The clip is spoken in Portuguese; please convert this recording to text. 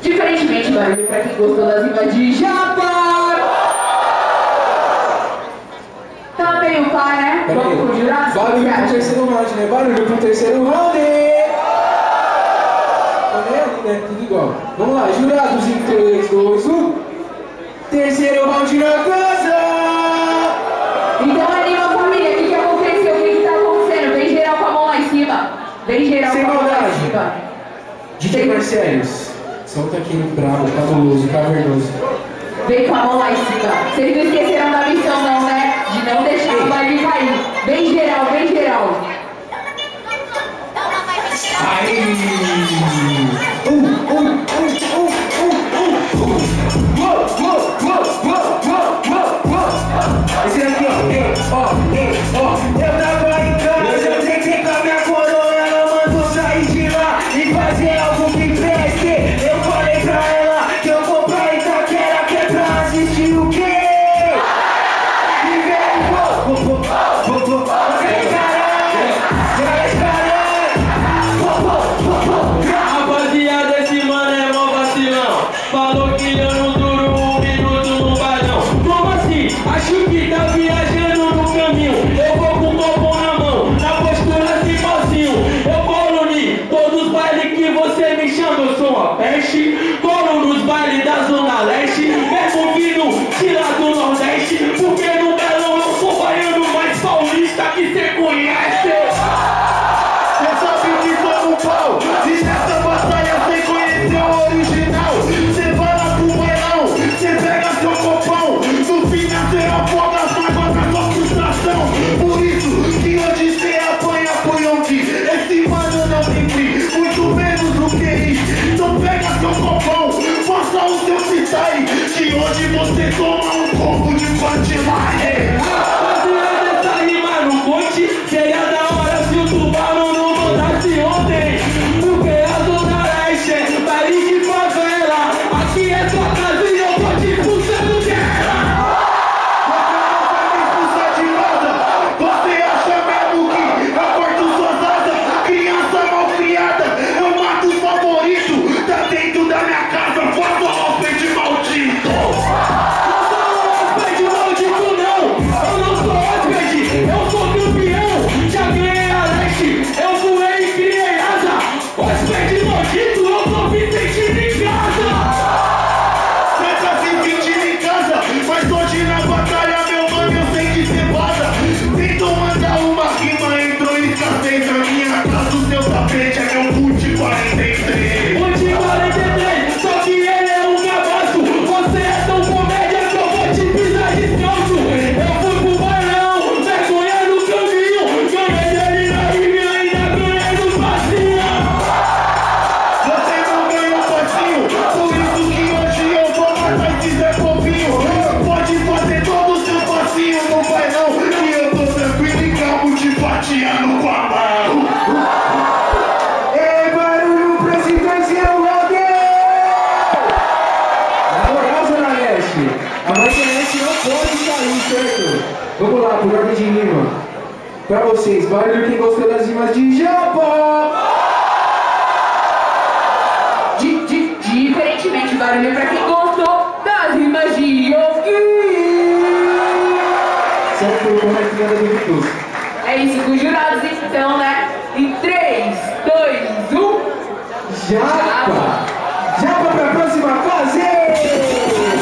Diferentemente, barulho pra quem gostou das rimas de JAPA. Tá meio pá, né? Vamos continuar? Barulho pro terceiro round, né? Barulho pro terceiro round! Também ali, né? Tudo igual. Vamos lá, jurados em 3, 2, 1. Terceiro round na casa! bem geral. Sem maldade. DJ Marcellos. Solta aqui, bravo, cabuloso, cavernoso. Vem com a mão lá em cima. Vocês não esqueceram da missão não, né? De não deixar o baile cair. Bem geral, bem geral. Aí. Esse daqui, ó. Eu tava em casa, eu tentei com a minha coroa, ela mandou sair de lá e fazer algo que preste. Eu falei pra ela que eu vou pra Itaquera, que é pra assistir o quê? Rapaziada, esse mano é mó vacilão. Falou que eu não duro um minuto no balão. Como assim? Acho que tá viajando no caminho. Eu vou com o copo na mão, na postura sem pauzinho. Eu colo em todos os bailes que você me chama. Eu sou uma peste. Colo nos bailes da Zona Leste, mesmo vindo de lá do Nordeste. Porque no balão eu sou baiano mais paulista que cê conhece. De onde você toma um pouco de patilagem. Rapaziada, essa rima no coite seria da hora se o tubarão não voltasse ontem. Porque a Zona Leste é país de favela. Aqui é sua casa e eu vou te expulsando dela. Você não sabe expulsar de nada. Você acha mesmo que acordo suas asas? Criança mal criada, eu mato o favorito. Tá dentro da minha casa, faço a ofensa. Vamos lá, por ordem de rima. Pra vocês, barulho quem gostou das rimas de JAPA. Diferentemente, barulho pra quem gostou das rimas de YOUNGUI. Certo, eu vou mais criada do YouTube. É isso, com os jurados então, né? Em 3, 2, 1... JAPA! JAPA pra próxima fase!